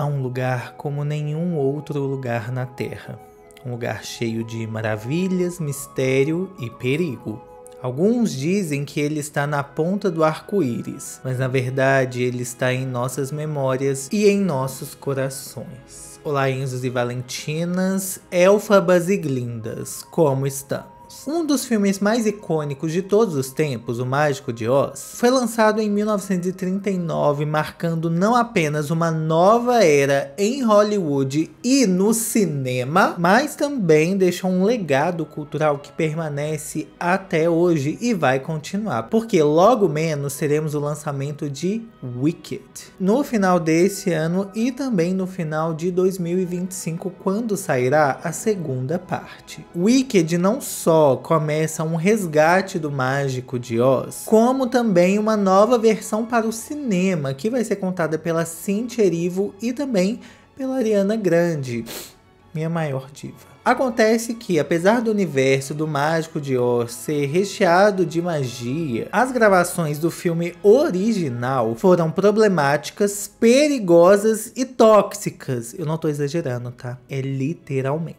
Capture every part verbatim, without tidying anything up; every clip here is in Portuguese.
a um lugar como nenhum outro lugar na Terra. Um lugar cheio de maravilhas, mistério e perigo. Alguns dizem que ele está na ponta do arco-íris, mas na verdade ele está em nossas memórias e em nossos corações. Olá, Enzos e Valentinas, Elphabas e Glindas, como estamos? Um dos filmes mais icônicos de todos os tempos, O Mágico de Oz, foi lançado em mil novecentos e trinta e nove, marcando não apenas uma nova era em Hollywood e no cinema, mas também deixou um legado cultural que permanece até hoje e vai continuar, porque logo menos teremos o lançamento de Wicked no final desse ano e também no final de dois mil e vinte e cinco, quando sairá a segunda parte. Wicked não só começa um resgate do Mágico de Oz, como também uma nova versão para o cinema, que vai ser contada pela Cynthia Erivo e também pela Ariana Grande, minha maior diva. Acontece que, apesar do universo do Mágico de Oz ser recheado de magia, as gravações do filme original foram problemáticas, perigosas e tóxicas. Eu não tô exagerando, tá? É literalmente.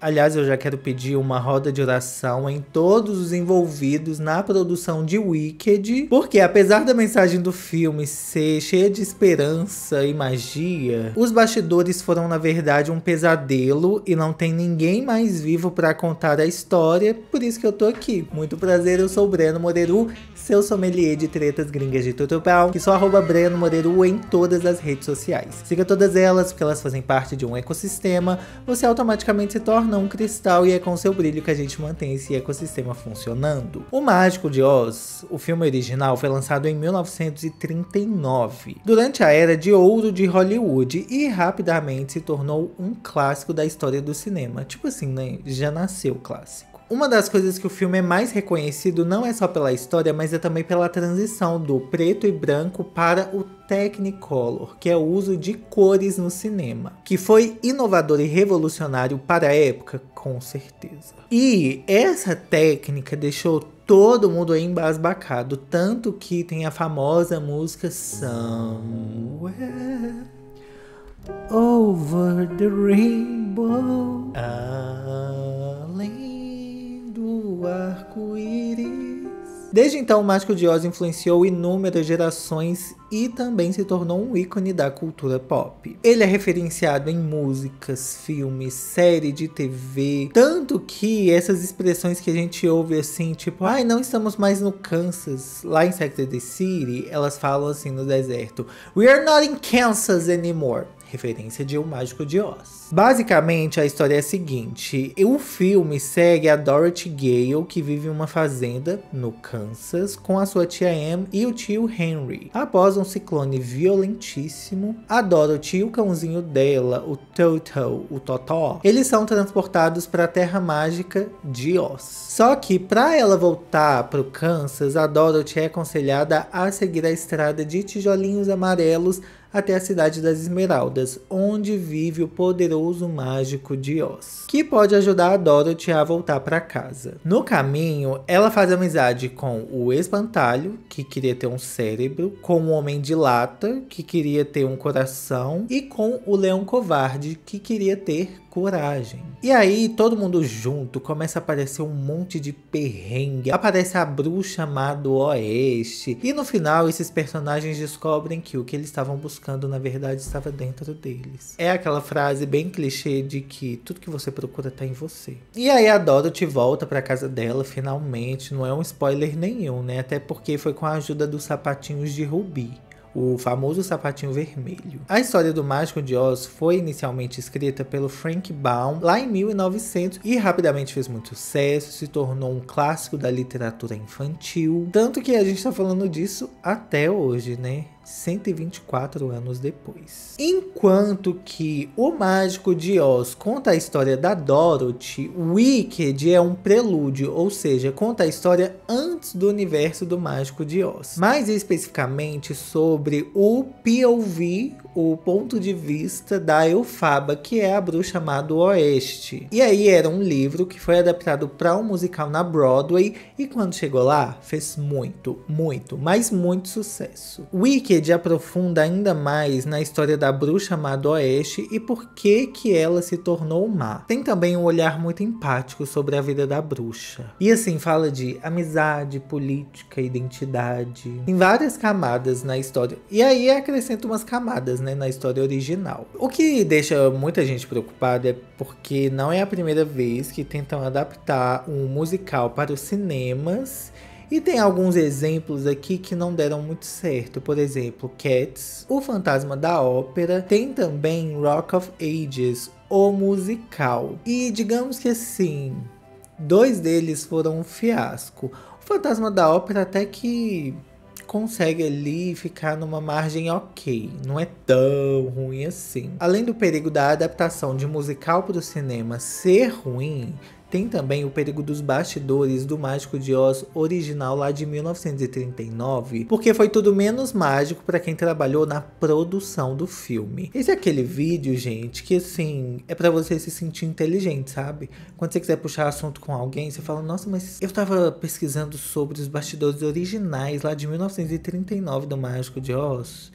Aliás, eu já quero pedir uma roda de oração em todos os envolvidos na produção de Wicked, porque apesar da mensagem do filme ser cheia de esperança e magia, os bastidores foram, na verdade, um pesadelo e não tem ninguém Ninguém mais vivo para contar a história, por isso que eu tô aqui. Muito prazer, eu sou o Breno Moreru, seu sommelier de tretas gringas de Toto, que sou arroba Breno Moreru em todas as redes sociais. Siga todas elas, porque elas fazem parte de um ecossistema, você automaticamente se torna um cristal e é com seu brilho que a gente mantém esse ecossistema funcionando. O Mágico de Oz, o filme original, foi lançado em mil novecentos e trinta e nove, durante a Era de Ouro de Hollywood, e rapidamente se tornou um clássico da história do cinema. Tipo assim, né? Já nasceu clássico. Uma das coisas que o filme é mais reconhecido não é só pela história, mas é também pela transição do preto e branco para o Technicolor, que é o uso de cores no cinema, que foi inovador e revolucionário para a época, com certeza. E essa técnica deixou todo mundo embasbacado, tanto que tem a famosa música Somewhere Over the Rainbow, além do arco-íris. Desde então, o Mágico de Oz influenciou inúmeras gerações e também se tornou um ícone da cultura pop. Ele é referenciado em músicas, filmes, série de T V, tanto que essas expressões que a gente ouve assim, tipo, ai, não estamos mais no Kansas, lá em Secretary City, elas falam assim no deserto, we are not in Kansas anymore. Referência de O Mágico de Oz. Basicamente, a história é a seguinte. O filme segue a Dorothy Gale, que vive em uma fazenda no Kansas, com a sua tia Em e o tio Henry. Após um ciclone violentíssimo, a Dorothy e o cãozinho dela, o Toto, o Totó, eles são transportados para a Terra Mágica de Oz. Só que, para ela voltar para o Kansas, a Dorothy é aconselhada a seguir a estrada de tijolinhos amarelos até a Cidade das Esmeraldas, onde vive o poderoso Mágico de Oz, que pode ajudar a Dorothy a voltar para casa. No caminho, ela faz amizade com o Espantalho, que queria ter um cérebro, com o Homem de Lata, que queria ter um coração, e com o Leão Covarde, que queria ter coragem. E aí, todo mundo junto, começa a aparecer um monte de perrengue, aparece a Bruxa Má do Oeste, e no final, esses personagens descobrem que o que eles estavam buscando buscando, na verdade, estava dentro deles. É aquela frase bem clichê de que tudo que você procura tá em você. E aí a Dorothy volta pra casa dela, finalmente. Não é um spoiler nenhum, né? Até porque foi com a ajuda dos sapatinhos de rubi, o famoso sapatinho vermelho. A história do Mágico de Oz foi inicialmente escrita pelo Frank Baum lá em mil e novecentos e rapidamente fez muito sucesso, se tornou um clássico da literatura infantil. Tanto que a gente tá falando disso até hoje, né? cento e vinte e quatro anos depois. Enquanto que O Mágico de Oz conta a história da Dorothy, Wicked é um prelúdio, ou seja, conta a história antes do universo do Mágico de Oz. Mais especificamente sobre o P O V, o ponto de vista da Elphaba, que é a Bruxa Má do Oeste. E aí era um livro que foi adaptado para um musical na Broadway, e quando chegou lá, fez muito, muito, mas muito sucesso. Wicked aprofunda ainda mais na história da Bruxa Má do Oeste e por que que ela se tornou má. Tem também um olhar muito empático sobre a vida da bruxa. E assim, fala de amizade, política, identidade. Tem várias camadas na história. E aí acrescenta umas camadas, né, na história original. O que deixa muita gente preocupada é porque não é a primeira vez que tentam adaptar um musical para os cinemas. E tem alguns exemplos aqui que não deram muito certo. Por exemplo, Cats, O Fantasma da Ópera. Tem também Rock of Ages, o musical. E digamos que assim, dois deles foram um fiasco. O Fantasma da Ópera até que consegue ali ficar numa margem ok, não é tão ruim assim. Além do perigo da adaptação de musical para o cinema ser ruim, tem também o perigo dos bastidores do Mágico de Oz original lá de mil novecentos e trinta e nove, porque foi tudo menos mágico para quem trabalhou na produção do filme. Esse é aquele vídeo, gente, que assim, é para você se sentir inteligente, sabe? Quando você quiser puxar assunto com alguém, você fala, nossa, mas eu tava pesquisando sobre os bastidores originais lá de mil novecentos e trinta e nove do Mágico de Oz.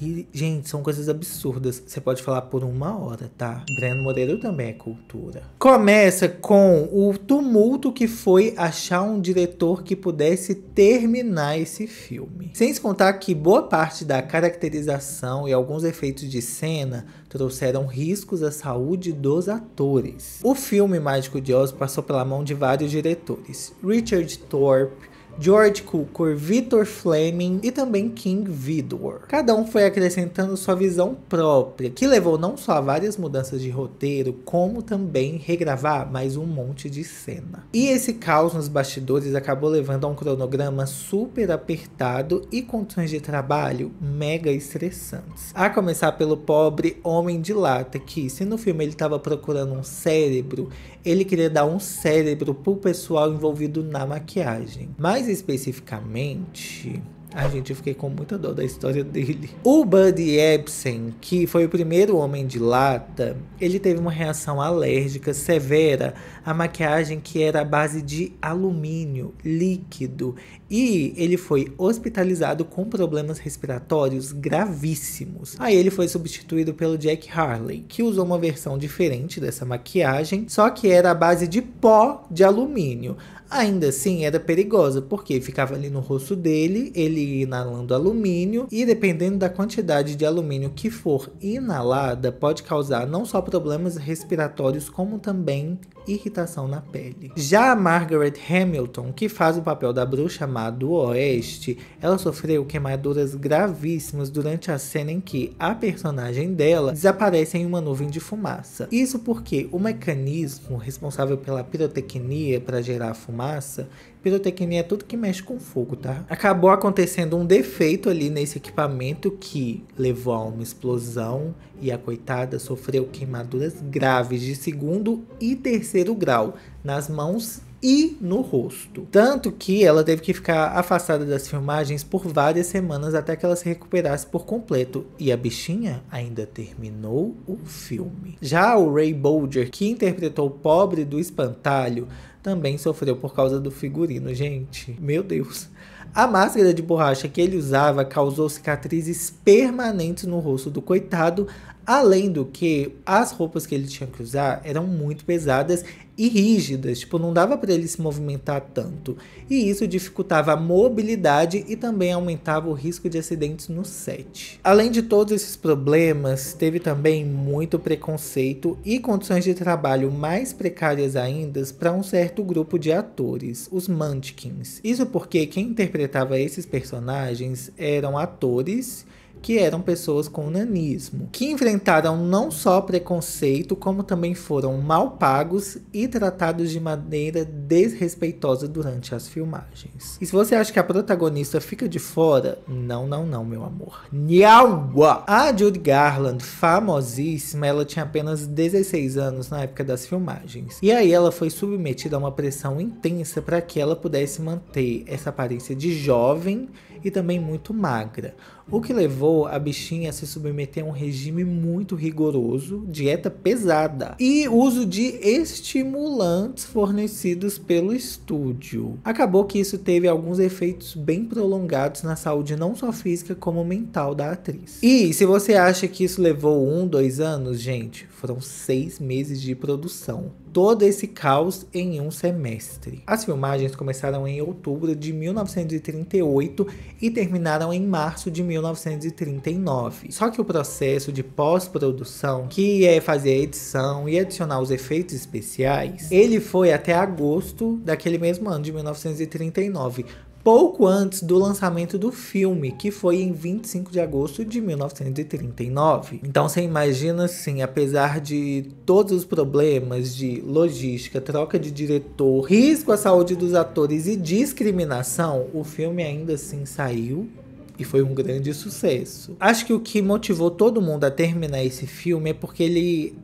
E, gente, são coisas absurdas. Você pode falar por uma hora, tá? Breno Moreru também é cultura. Começa com o tumulto que foi achar um diretor que pudesse terminar esse filme. Sem se contar que boa parte da caracterização e alguns efeitos de cena trouxeram riscos à saúde dos atores. O filme Mágico de Oz passou pela mão de vários diretores. Richard Thorpe, George Cukor, Victor Fleming e também King Vidor. Cada um foi acrescentando sua visão própria, que levou não só a várias mudanças de roteiro, como também regravar mais um monte de cena. E esse caos nos bastidores acabou levando a um cronograma super apertado e condições de trabalho mega estressantes. A começar pelo pobre Homem de Lata, que se no filme ele estava procurando um cérebro, ele queria dar um cérebro pro pessoal envolvido na maquiagem. Mas especificamente, a gente, eu fiquei com muita dor da história dele. O Buddy Ebsen, que foi o primeiro Homem de Lata, ele teve uma reação alérgica severa à maquiagem que era à base de alumínio líquido, e ele foi hospitalizado com problemas respiratórios gravíssimos. Aí ele foi substituído pelo Jack Harley, que usou uma versão diferente dessa maquiagem, só que era à base de pó de alumínio. Ainda assim, era perigosa, porque ficava ali no rosto dele, ele inalando alumínio, e dependendo da quantidade de alumínio que for inalada, pode causar não só problemas respiratórios, como também irritação na pele. Já a Margaret Hamilton, que faz o papel da Bruxa Má do Oeste, ela sofreu queimaduras gravíssimas durante a cena em que a personagem dela desaparece em uma nuvem de fumaça. Isso porque o mecanismo responsável pela pirotecnia para gerar fumaça, pirotecnia é tudo que mexe com fogo, tá? Acabou acontecendo um defeito ali nesse equipamento que levou a uma explosão, e a coitada sofreu queimaduras graves de segundo e terceiro grau nas mãos e no rosto. Tanto que ela teve que ficar afastada das filmagens por várias semanas até que ela se recuperasse por completo. E a bichinha ainda terminou o filme. Já o Ray Bolger, que interpretou o pobre do Espantalho, também sofreu por causa do figurino, gente. Meu Deus. A máscara de borracha que ele usava causou cicatrizes permanentes no rosto do coitado, além do que as roupas que ele tinha que usar eram muito pesadas e rígidas, tipo, não dava para ele se movimentar tanto. E isso dificultava a mobilidade e também aumentava o risco de acidentes no set. Além de todos esses problemas, teve também muito preconceito e condições de trabalho mais precárias ainda para um certo grupo de atores, os Munchkins. Isso porque quem interpretava esses personagens eram atores que eram pessoas com nanismo, que enfrentaram não só preconceito, como também foram mal pagos e tratados de maneira desrespeitosa durante as filmagens. E se você acha que a protagonista fica de fora, não, não, não, meu amor. Nhaua! A Judy Garland, famosíssima, ela tinha apenas dezesseis anos na época das filmagens. E aí ela foi submetida a uma pressão intensa para que ela pudesse manter essa aparência de jovem e também muito magra, o que levou a bichinha a se submeter a um regime muito rigoroso, dieta pesada e uso de estimulantes fornecidos pelo estúdio. Acabou que isso teve alguns efeitos bem prolongados na saúde não só física como mental da atriz. E se você acha que isso levou um, dois anos, gente, foram seis meses de produção. Todo esse caos em um semestre. As filmagens começaram em outubro de mil novecentos e trinta e oito e terminaram em março de mil novecentos e trinta e nove. Só que o processo de pós-produção, que é fazer a edição e adicionar os efeitos especiais, ele foi até agosto daquele mesmo ano de mil novecentos e trinta e nove. Pouco antes do lançamento do filme, que foi em vinte e cinco de agosto de mil novecentos e trinta e nove. Então você imagina assim, apesar de todos os problemas de logística, troca de diretor, risco à saúde dos atores e discriminação, o filme ainda assim saiu e foi um grande sucesso. Acho que o que motivou todo mundo a terminar esse filme é porque ele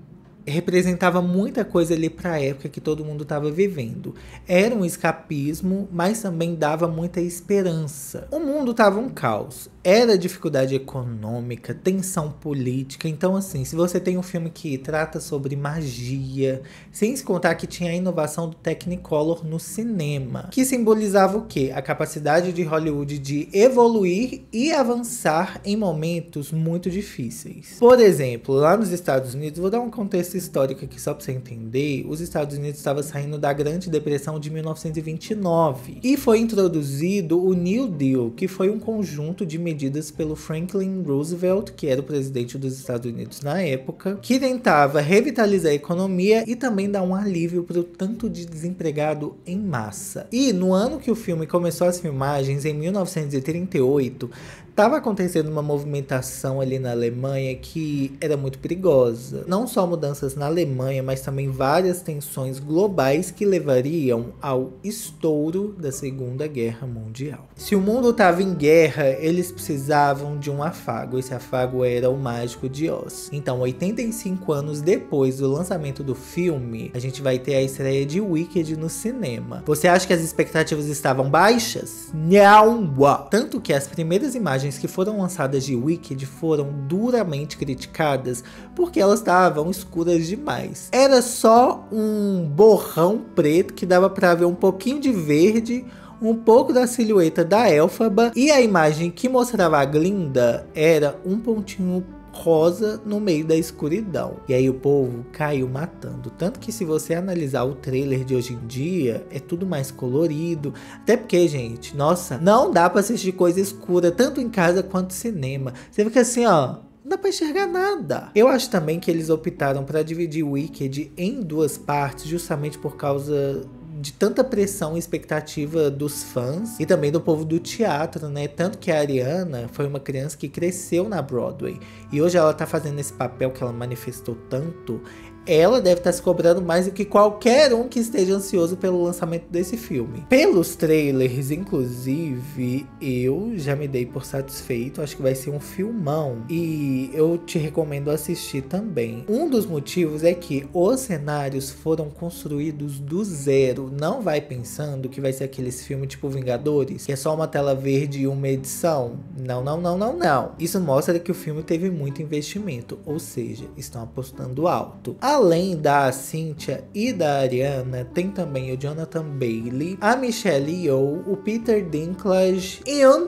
representava muita coisa ali para a época que todo mundo estava vivendo. Era um escapismo, mas também dava muita esperança. O mundo estava um caos. Era dificuldade econômica, tensão política. Então, assim, se você tem um filme que trata sobre magia, sem se contar que tinha a inovação do Technicolor no cinema, que simbolizava o quê? A capacidade de Hollywood de evoluir e avançar em momentos muito difíceis. Por exemplo, lá nos Estados Unidos, vou dar um contexto histórico aqui só pra você entender, os Estados Unidos estavam saindo da Grande Depressão de mil novecentos e vinte e nove e foi introduzido o New Deal, que foi um conjunto de medidas pelo Franklin Roosevelt, que era o presidente dos Estados Unidos na época, que tentava revitalizar a economia e também dar um alívio para o tanto de desempregado em massa. E no ano que o filme começou as filmagens, em mil novecentos e trinta e oito, estava acontecendo uma movimentação ali na Alemanha que era muito perigosa. Não só mudanças na Alemanha, mas também várias tensões globais que levariam ao estouro da Segunda Guerra Mundial. Se o mundo estava em guerra, eles precisavam de um afago. Esse afago era o Mágico de Oz. Então, oitenta e cinco anos depois do lançamento do filme, a gente vai ter a estreia de Wicked no cinema. Você acha que as expectativas estavam baixas? Não! Tanto que as primeiras imagens que foram lançadas de Wicked foram duramente criticadas porque elas estavam escuras demais. Era só um borrão preto que dava para ver um pouquinho de verde, um pouco da silhueta da Elphaba, e a imagem que mostrava a Glinda era um pontinho rosa no meio da escuridão. E aí o povo caiu matando. Tanto que se você analisar o trailer de hoje em dia, é tudo mais colorido. Até porque, gente, nossa, não dá pra assistir coisa escura, tanto em casa quanto no cinema. Você fica assim, ó, não dá pra enxergar nada. Eu acho também que eles optaram pra dividir Wicked em duas partes, justamente por causa de tanta pressão e expectativa dos fãs e também do povo do teatro, né? Tanto que a Ariana foi uma criança que cresceu na Broadway e hoje ela tá fazendo esse papel que ela manifestou tanto. Ela deve estar se cobrando mais do que qualquer um que esteja ansioso pelo lançamento desse filme. Pelos trailers, inclusive, eu já me dei por satisfeito. Acho que vai ser um filmão e eu te recomendo assistir também. Um dos motivos é que os cenários foram construídos do zero. Não vai pensando que vai ser aqueles filmes tipo Vingadores, que é só uma tela verde e uma edição. Não, não, não, não, não. Isso mostra que o filme teve muito investimento, ou seja, estão apostando alto. Além da Cynthia e da Ariana, tem também o Jonathan Bailey, a Michelle Yeoh, o Peter Dinklage e Ethan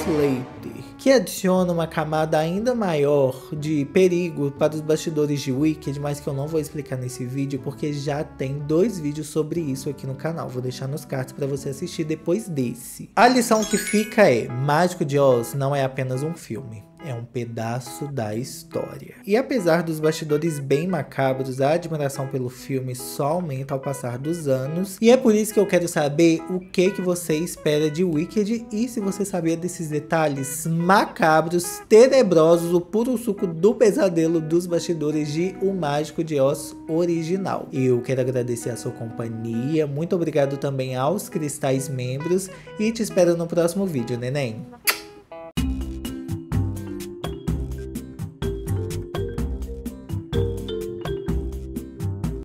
Slater, que adiciona uma camada ainda maior de perigo para os bastidores de Wicked, mas que eu não vou explicar nesse vídeo, porque já tem dois vídeos sobre isso aqui no canal. Vou deixar nos cards para você assistir depois desse. A lição que fica é: Mágico de Oz não é apenas um filme, é um pedaço da história. E apesar dos bastidores bem macabros, a admiração pelo filme só aumenta ao passar dos anos. E é por isso que eu quero saber o que, que você espera de Wicked e se você sabia desses detalhes macabros, tenebrosos, o puro suco do pesadelo dos bastidores de O Mágico de Oz original. Eu quero agradecer a sua companhia, muito obrigado também aos cristais membros e te espero no próximo vídeo, neném.